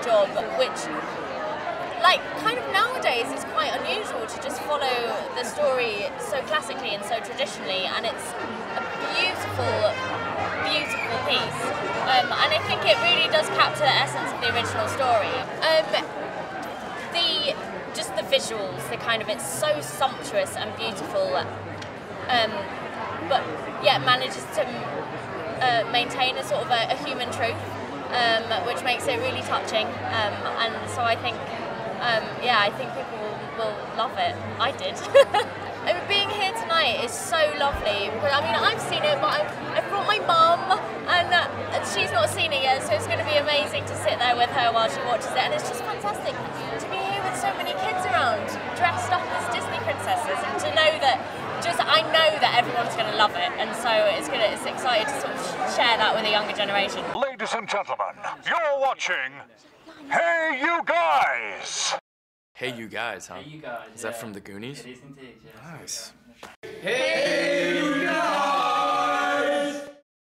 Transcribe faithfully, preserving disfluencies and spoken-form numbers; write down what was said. job, which, like, kind of nowadays it's quite unusual to just follow the story so classically and so traditionally, and it's a beautiful, beautiful piece. Um, and I think it really does capture the essence of the original story. Um, the just the visuals, the kind of, it's so sumptuous and beautiful, um, but yeah, it manages to uh, maintain a sort of a, a human truth, um, which makes it really touching. Um, and so I think, um, yeah, I think people will, will love it. I did. I mean, being here tonight is so lovely. I mean, I've seen it, but I've, I've brought my mum, and uh, she's not seen it yet, so it's going to be amazing to sit there with her while she watches it. And it's just fantastic to be here with so many kids around, dressed up as Disney princesses, and to know that, just, I know that everyone's going to love it, and so it's gonna, it's exciting to sort of share that with a younger generation. Ladies and gentlemen, you're watching Hey You Guys! Hey You Guys, huh? Hey You Guys, is that yeah. from the Goonies? It is indeed, yes. Nice.